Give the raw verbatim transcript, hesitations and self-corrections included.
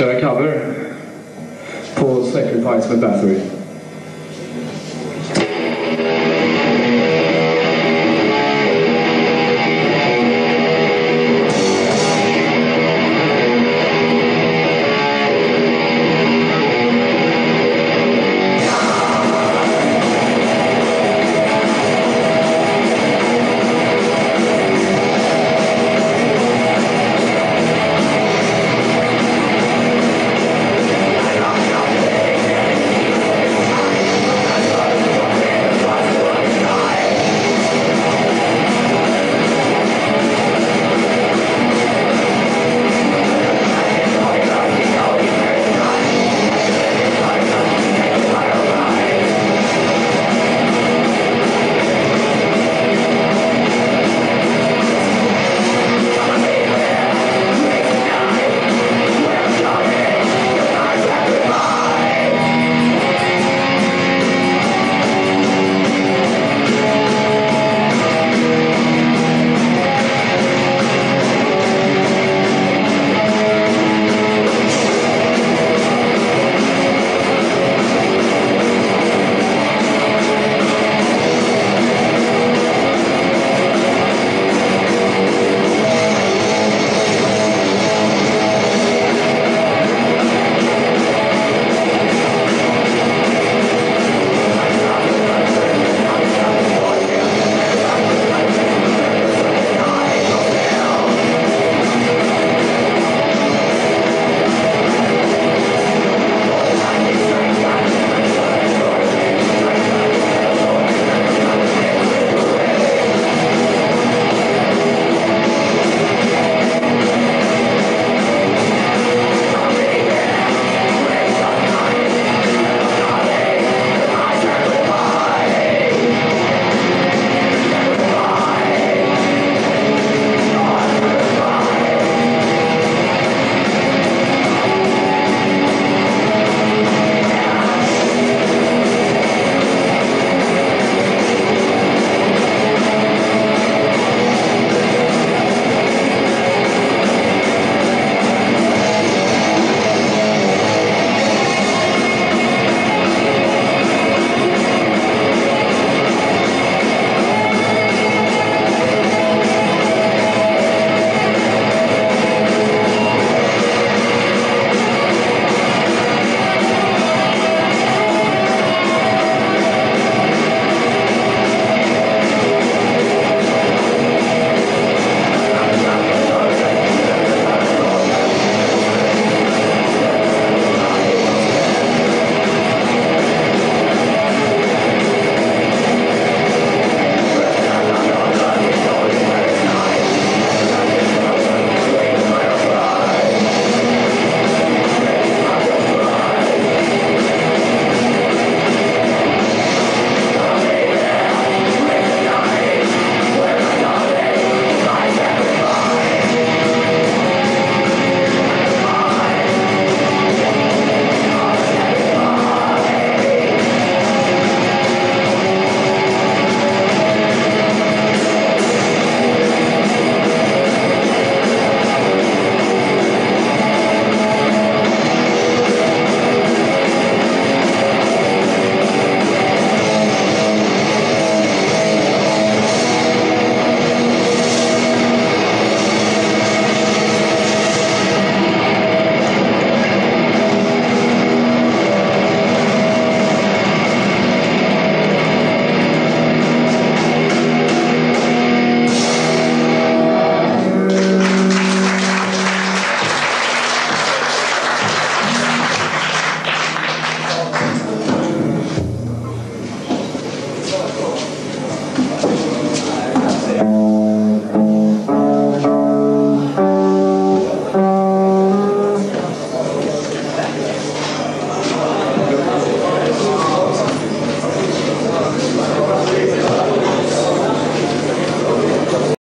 should I cover? Paul's sacrifice with Bathory.